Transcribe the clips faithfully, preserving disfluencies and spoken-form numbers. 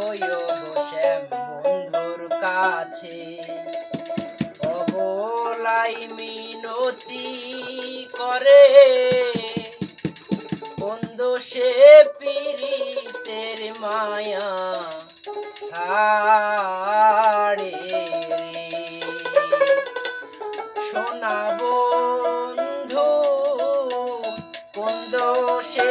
কইও শ্যাম বন্ধুর কাছে অবলাই মিনতি করে বন্ধু সে পীড়িতের মায়া ছাড়ে শোনা বন্ধু বন্ধু সে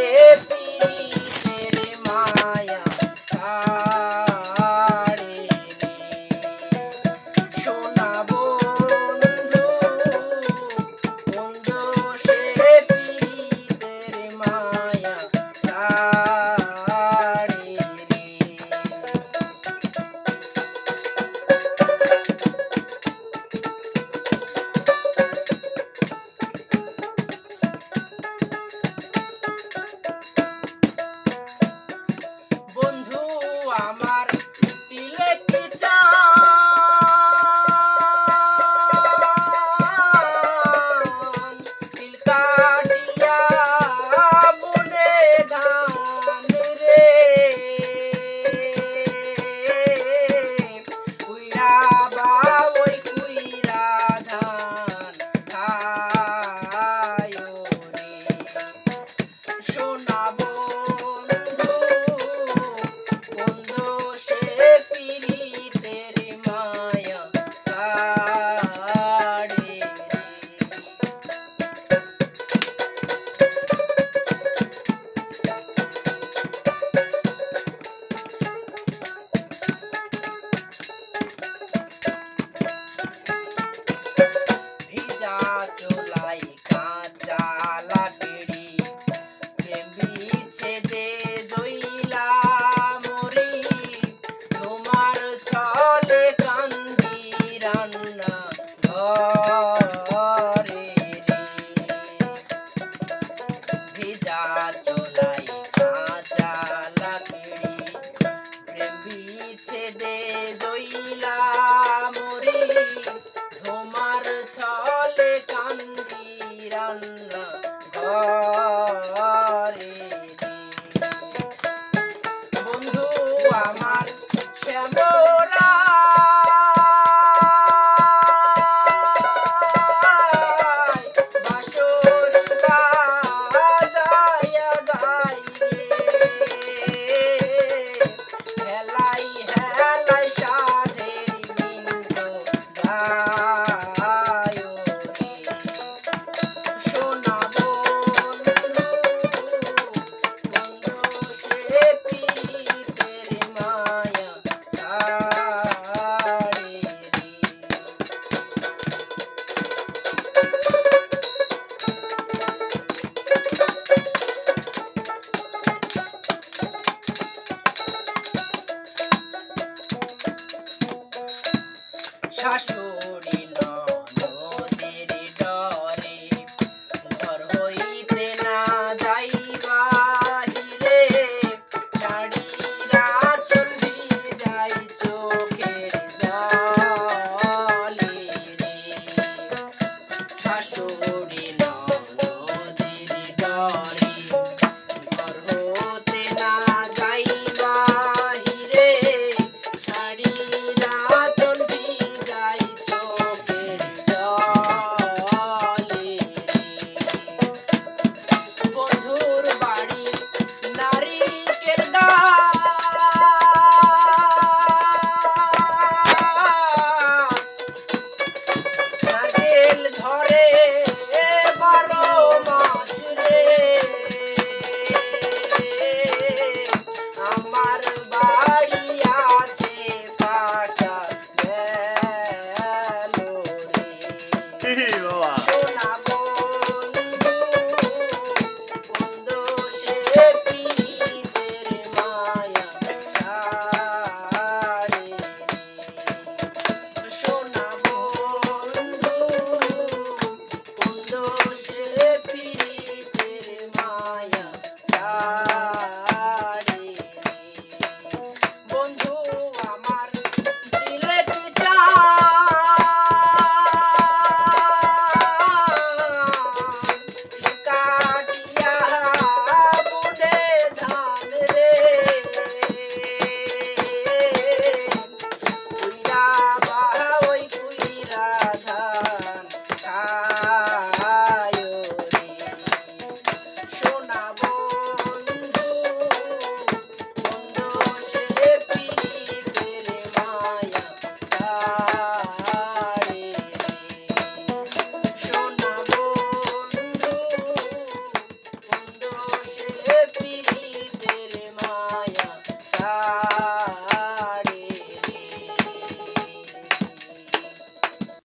I